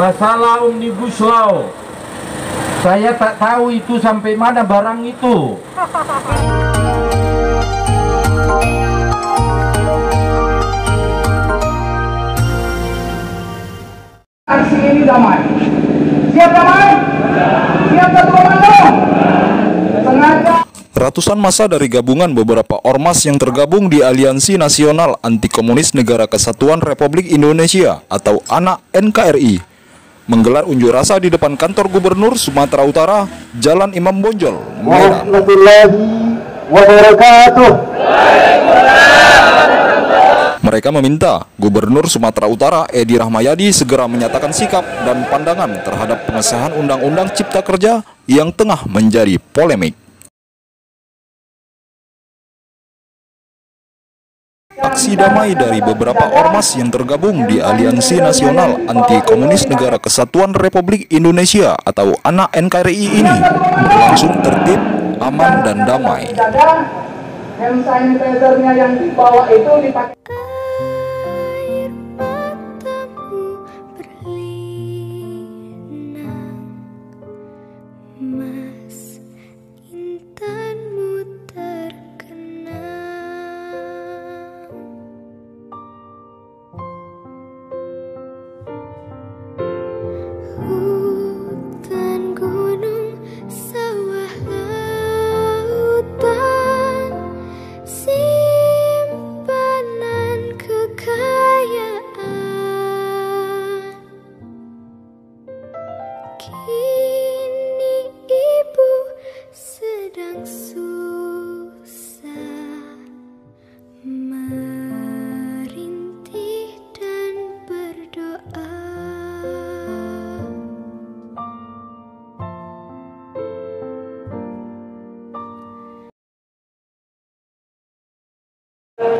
Masalah Omnibus Law, saya tak tahu itu sampai mana barang itu. Aksi ini damai. Siap damai? Siap satu komando? Sengaja. Ratusan massa dari gabungan beberapa ormas yang tergabung di Aliansi Nasional Antikomunis Negara Kesatuan Republik Indonesia atau ANAK NKRI menggelar unjuk rasa di depan kantor Gubernur Sumatera Utara, Jalan Imam Bonjol, Medan. Mereka meminta Gubernur Sumatera Utara Edi Rahmayadi segera menyatakan sikap dan pandangan terhadap pengesahan Undang-Undang Cipta Kerja yang tengah menjadi polemik. Aksi damai dari beberapa ormas yang tergabung di Aliansi Nasional Antikomunis Negara Kesatuan Republik Indonesia atau ANAK NKRI ini berlangsung tertib, aman, dan damai. Hand sanitizer-nya yang dibawa itu dipakai.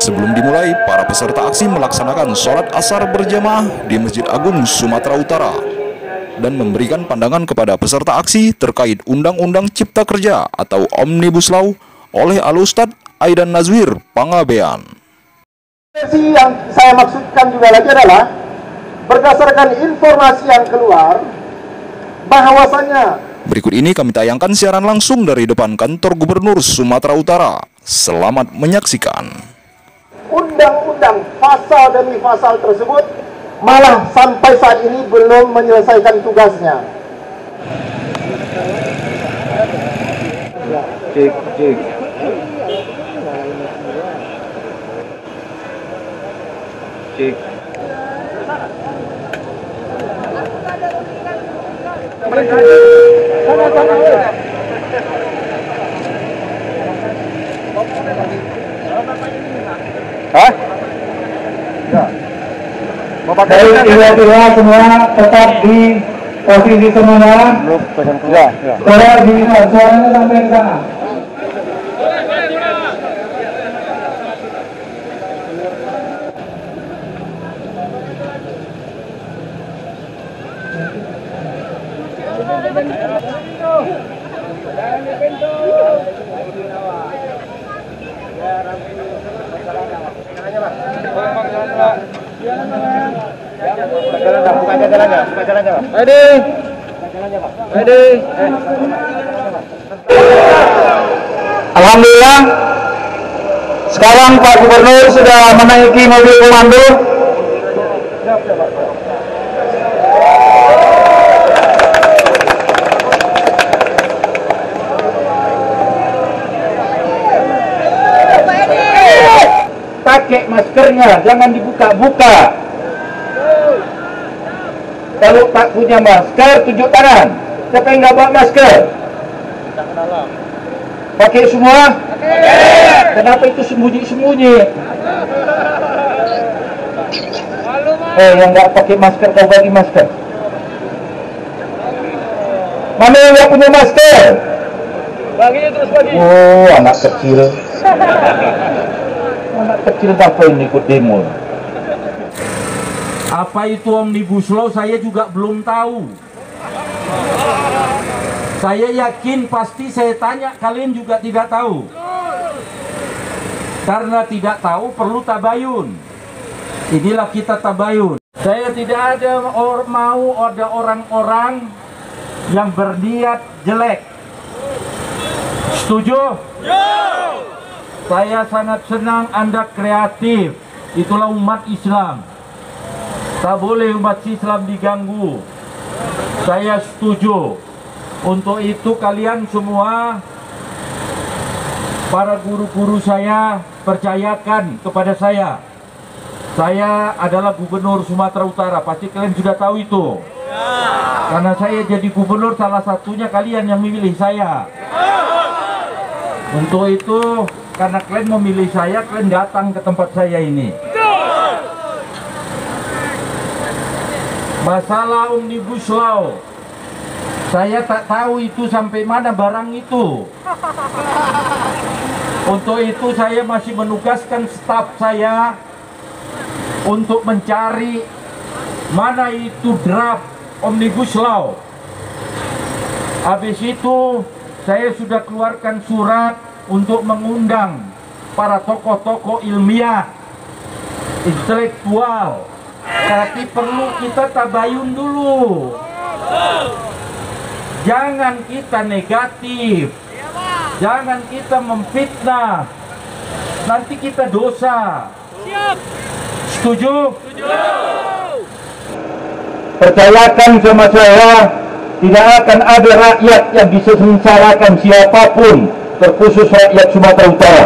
Sebelum dimulai, para peserta aksi melaksanakan sholat asar berjamaah di Masjid Agung Sumatera Utara dan memberikan pandangan kepada peserta aksi terkait Undang-Undang Cipta Kerja atau Omnibus Law oleh Al-Ustadz Aidan Nazwir Pangabean. Yang saya maksudkan juga lagi adalah berdasarkan informasi yang keluar bahwasannya. Berikut ini kami tayangkan siaran langsung dari depan kantor Gubernur Sumatera Utara. Selamat menyaksikan. Undang-undang pasal demi pasal tersebut malah sampai saat ini belum menyelesaikan tugasnya. Hah? Ya. Bapak-bapak semua tetap di posisi semula. Ya. Suara di suaranya sampai ke sana. Alhamdulillah, sekarang Pak Gubernur sudah menaiki mobil komando. Pakai maskernya, jangan dibuka-buka. Kalau tak punya masker, tunjuk tangan. Siapa yang nggak bawa masker? Pakai semua? Kenapa itu sembunyi-sembunyi? Yang nggak pakai masker, kau bagi masker. Mana yang nggak punya masker? Baginya terus bagi. Oh, anak kecil. Anak kecil apa yang ikut demo? Apa itu Omnibus Law saya juga belum tahu. Saya yakin pasti saya tanya kalian juga tidak tahu. Karena tidak tahu perlu tabayun. Inilah kita tabayun. Saya tidak ada mau ada orang-orang yang berniat jelek. Setuju? Yeah. Saya sangat senang Anda kreatif. Itulah umat Islam. Tak boleh umat Islam diganggu. Saya setuju. Untuk itu kalian semua, para guru-guru saya, percayakan kepada saya. Saya adalah Gubernur Sumatera Utara. Pasti kalian sudah tahu itu. Karena saya jadi gubernur, salah satunya kalian yang memilih saya. Untuk itu, karena kalian memilih saya, kalian datang ke tempat saya ini. Masalah Omnibus law, saya tak tahu itu sampai mana barang itu. Untuk itu saya masih menugaskan staf saya untuk mencari mana itu draft Omnibus law. Habis itu saya sudah keluarkan surat untuk mengundang para tokoh-tokoh ilmiah, intelektual. Tapi perlu kita tabayun dulu. Jangan kita negatif. Jangan kita memfitnah. Nanti kita dosa. Setuju? Percayakan sama saya, tidak akan ada rakyat yang bisa mensalahkan siapapun, terkhusus rakyat Sumatera Utara.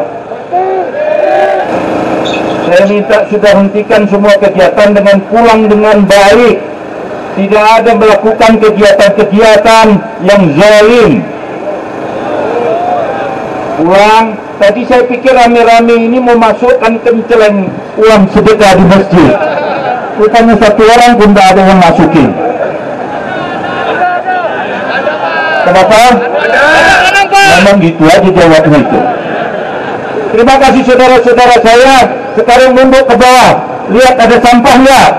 Saya minta sudah hentikan semua kegiatan dengan pulang dengan baik. Tidak ada melakukan kegiatan-kegiatan yang zalim. Pulang. Tadi saya pikir rame-rame ini mau masukkan kenceleng uang sedekah di masjid. Rupanya satu orang pun tidak ada yang masukin. Kenapa? Memang gitu aja jawabnya itu. Terima kasih saudara-saudara saya. Sekarang mundur ke bawah. Lihat ada sampah nggak?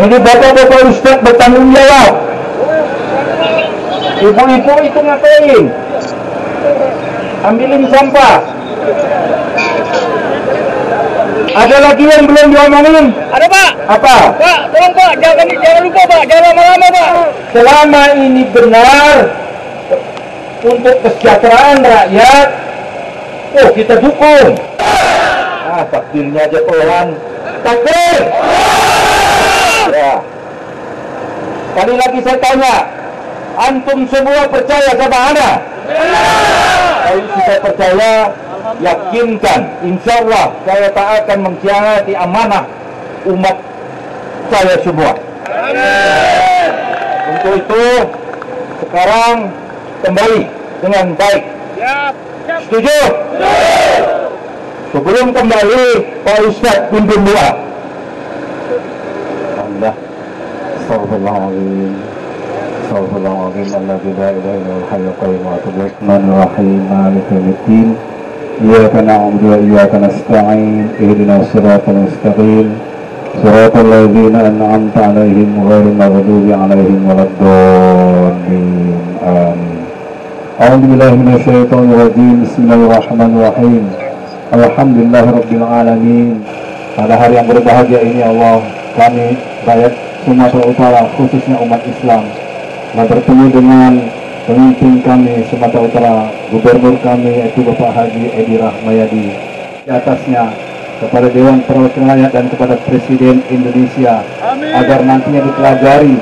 Ini bapak-bapak ustaz bertanggung jawab. Ibu-ibu itu ngapain? Ambilin sampah. Ada lagi yang belum diomongin? Ada Pak. Apa? Pak, tolong Pak, jangan lupa Pak, jangan lama-lama Pak. Selama ini benar untuk kesejahteraan rakyat, oh kita dukung. Ah, takbirnya aja pelan. Takbir. Ya. Kali lagi saya tanya, antum semua percaya sama Ana? Kalau sudah percaya, yakinkan, insya Allah saya tak akan mengkhianati amanah umat saya semua. Amin. Untuk itu sekarang kembali dengan baik. Setuju? Sebelum kembali Pak Ustaz pimpin doa. Allah. Astagfirullahaladzim. Astagfirullahaladzim. Allahu la ilaha illallah hayyul qayyum wa rahmanur rahim maliki yaumiddin. إياك نعبد وإياك نستعين اهدنا الصراط المستقيم صراط الذين أنعمت عليهم غير المغضوب عليهم ولا الضالين آمين. أعوذ بالله من الشيطان الرجيم بسم الله الرحمن الرحيم. Alhamdulillah Rabbil Alamin. Pada hari yang berbahagia ini Allah, kami rakyat Sumatera Utara khususnya umat Islam bertemu dengan pemimpin kami Sumatera Utara, Gubernur kami yaitu Bapak Haji Edi Rahmayadi, di atasnya kepada Dewan Perwakilan Rakyat dan kepada Presiden Indonesia. Amin. Agar nantinya dipelajari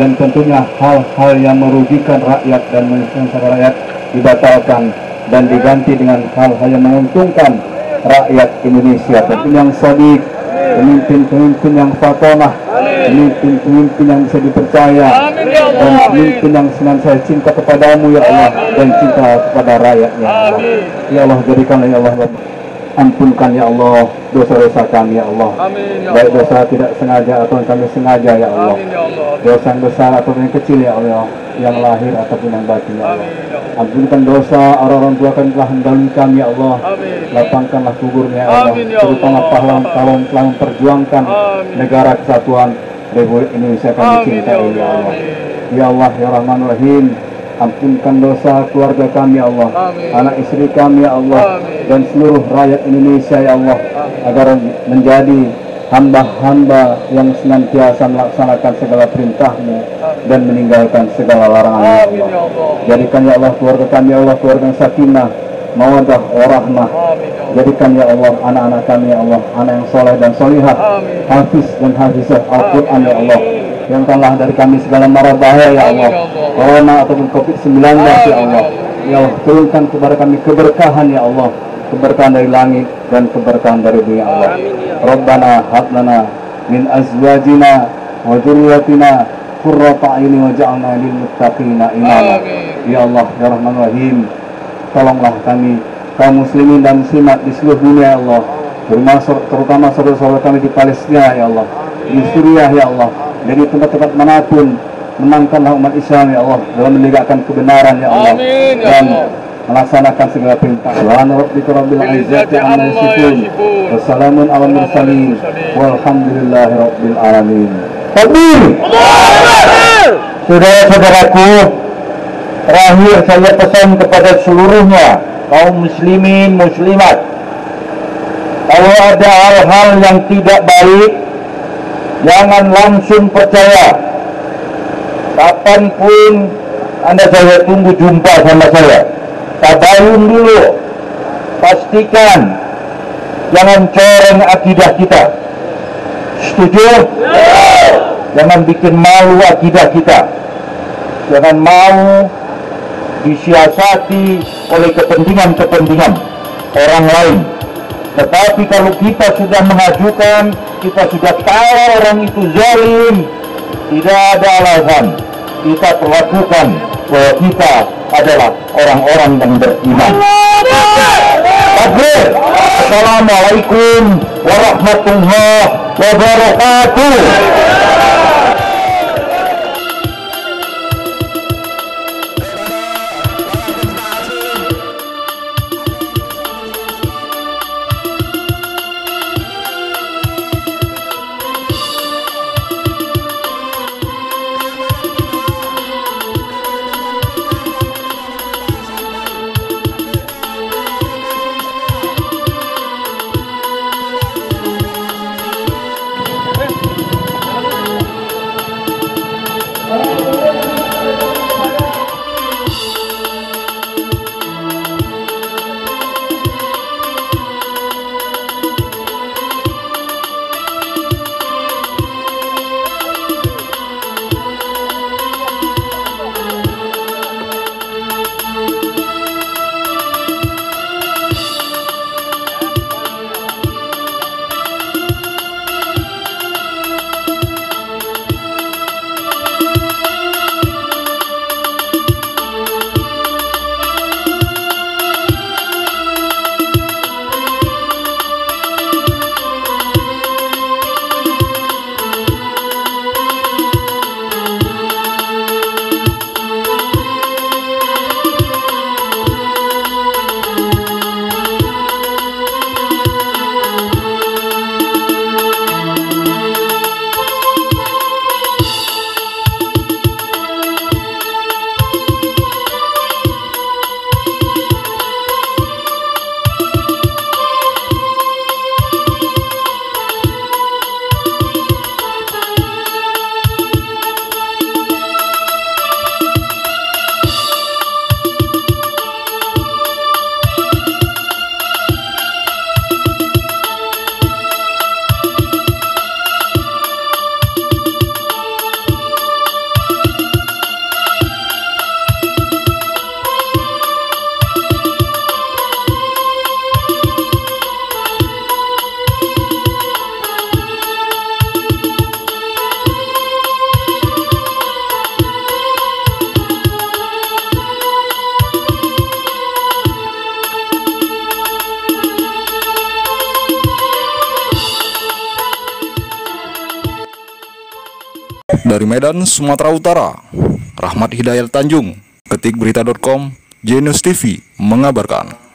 dan tentunya hal-hal yang merugikan rakyat dan menyusahkan rakyat dibatalkan dan diganti dengan hal-hal yang menguntungkan rakyat Indonesia. Pemimpin yang sadiq, pemimpin-pemimpin yang fatonah, pemimpin-pemimpin yang bisa dipercaya, dan pemimpin yang senantiasa cinta kepadamu ya Allah, dan cinta kepada rakyatnya ya Allah. Ya Allah, jadikanlah ya Allah, ampunkan ya Allah dosa-dosa kami ya Allah. Baik dosa tidak sengaja atau kami sengaja ya Allah, dosa yang besar atau yang kecil ya Allah, yang lahir ataupun yang batin ya Allah. Ampunkan dosa orang-orang tua kami telah mendahului kami ya Allah. Lapangkanlah kuburnya ya Allah, terutama pahlawan-pahlawan telah memperjuangkan negara kesatuan Republik Indonesia kami cintai ya Allah. Ya Allah ya Rahman Rahim, Ampunkan dosa keluarga kami, ya Allah. Amin. Anak istri kami, ya Allah. Amin. Dan seluruh rakyat Indonesia, ya Allah. Amin. Agar menjadi hamba-hamba yang senantiasa melaksanakan segala perintahmu dan meninggalkan segala larangan, ya Allah. Jadikan, ya Allah, keluarga kami, ya Allah, keluarga yang sakinah, mawaddah warahmah. Jadikan, ya Allah, anak-anak kami, ya Allah, anak yang soleh dan solihah, hafiz dan hafizah Al-Quran, ya Allah. Jauhkanlah dari kami segala mara bahaya, ya Allah, corona ataupun COVID-19, ya Allah. Ya Allah, turunkan kepada kami keberkahan, ya Allah, keberkahan dari langit dan keberkahan dari bumi, ya Allah. Rabbana hab lana min azwajina wa dzurriyyatina qurrata a'yunin waj'alna lil muttaqina imama. Ya Allah, ya Rahman Rahim, tolonglah kami kaum muslimin dan muslimat di seluruh dunia, ya Allah, terutama saudara-saudara kami di Palestina, ya Allah, di Suriah, ya Allah, dari tempat-tempat manapun. Menangkanlah umat Islam, ya Allah, dalam menegakkan kebenaran, ya Allah. Amin, ya Allah. Dan melaksanakan segala perintah. Wassalamun ala mursalin, walhamdulillahi rabbil alamin. Takbir. Saudara-saudaraku, terakhir saya pesan kepada seluruhnya kaum muslimin muslimat, kalau ada hal-hal yang tidak baik, jangan langsung percaya. Kapanpun Anda saya tunggu jumpa sama saya. Tabayun dulu. Pastikan jangan coreng akidah kita. Setuju? Jangan bikin malu akidah kita. Jangan mau disiasati oleh kepentingan-kepentingan orang lain. Tetapi kalau kita sudah mengajukan, kita sudah tahu orang itu zalim, tidak ada alasan kita perlakukan bahwa kita adalah orang-orang yang beriman. Takbir. Assalamualaikum warahmatullahi wabarakatuh. Dari Medan, Sumatera Utara, Rahmat Hidayat Tanjung, Ketikberita.com, JNEWS TV mengabarkan.